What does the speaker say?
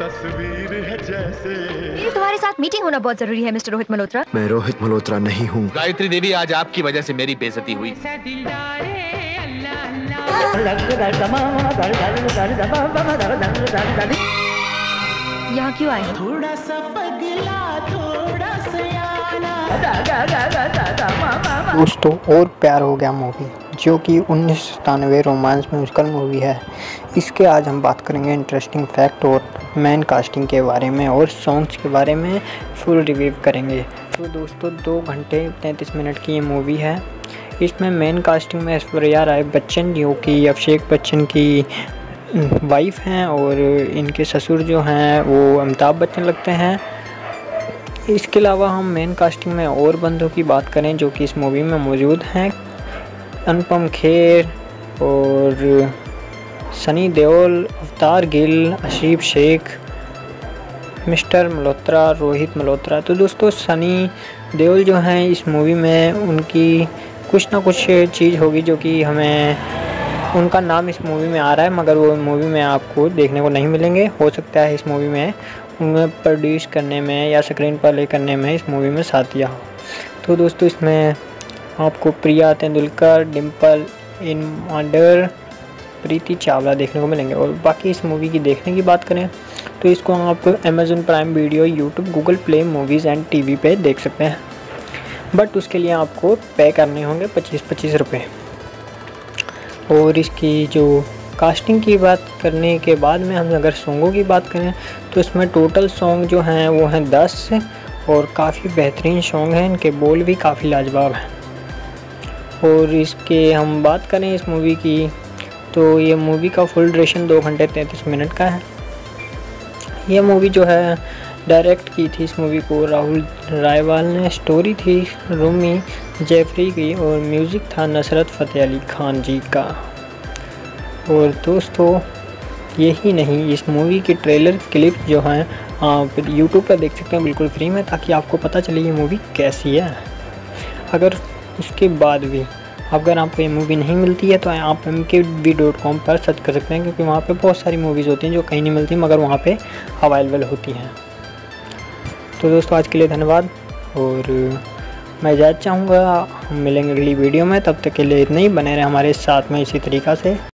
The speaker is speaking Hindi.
तस्वीर है जैसे। मेरी तुम्हारे साथ मीटिंग होना बहुत जरूरी है मिस्टर रोहित मल्होत्रा। मैं रोहित मल्होत्रा नहीं हूँ। गायत्री देवी, आज आपकी वजह से मेरी बेइज्जती हुई। यहाँ क्यों आए? थोड़ा सा पगला, थोड़ा सा याना। दोस्तों, और प्यार हो गया मूवी, जो कि 1997 रोमांस म्यूजिकल मूवी है, इसके आज हम बात करेंगे इंटरेस्टिंग फैक्ट और मैन कास्टिंग के बारे में और सॉन्ग्स के बारे में फुल रिव्यू करेंगे। तो दोस्तों, 2 घंटे 33 मिनट की ये मूवी है। इसमें मेन कास्टिंग में ऐश्वर्या राय बच्चन जो कि अभिषेक बच्चन की वाइफ हैं और इनके ससुर जो हैं वो अमिताभ बच्चन लगते हैं। इसके अलावा हम मेन कास्टिंग में और बंदों की बात करें जो कि इस मूवी में मौजूद हैं, अनुपम खेर और सनी देओल, अवतार गिल, आशिफ शेख, मिस्टर मल्होत्रा, रोहित मल्होत्रा। तो दोस्तों, सनी देओल जो हैं इस मूवी में उनकी कुछ ना कुछ चीज़ होगी जो कि हमें उनका नाम इस मूवी में आ रहा है, मगर वो मूवी में आपको देखने को नहीं मिलेंगे। हो सकता है इस मूवी में उन्हें प्रोड्यूस करने में या स्क्रीन पर ले करने में इस मूवी में साथ दिया हो। तो दोस्तों, इसमें आपको प्रिया तेंदुलकर, डिम्पल इन अंडर, प्रीति चावला देखने को मिलेंगे। और बाकी इस मूवी की देखने की बात करें तो इसको आप Amazon prime video, YouTube, Google play movies and TV पे देख सकते हैं, बट उसके लिए आपको पे करने होंगे 25-25 रुपये। और इसकी जो कास्टिंग की बात करने के बाद में हम अगर सॉन्गों की बात करें तो इसमें टोटल सॉन्ग जो हैं वो हैं 10 और काफ़ी बेहतरीन सॉन्ग हैं, इनके बोल भी काफ़ी लाजवाब हैं। और इसके हम बात करें इस मूवी की तो ये मूवी का फुल ड्यूरेशन 2 घंटे 33 मिनट का है। ये मूवी जो है डायरेक्ट की थी, इस मूवी को राहुल रायवाल ने, स्टोरी थी रोमी जेफरी की और म्यूज़िक था नुसरत फतेह अली खान जी का। और दोस्तों, यही नहीं, इस मूवी के ट्रेलर क्लिप जो हैं आप YouTube पर देख सकते हैं बिल्कुल फ्री में, ताकि आपको पता चले ये मूवी कैसी है। अगर उसके बाद भी अगर आपको ये मूवी नहीं मिलती है तो आप MKV.com पर सर्च कर सकते हैं, क्योंकि वहाँ पर बहुत सारी मूवीज़ होती हैं जो कहीं नहीं मिलती मगर वहाँ पर अवेलेबल होती हैं। तो दोस्तों, आज के लिए धन्यवाद और मैं इजाज़त चाहूँगा। हम मिलेंगे अगली वीडियो में, तब तक के लिए इतना ही। बने रहे हमारे साथ में इसी तरीक़ा से।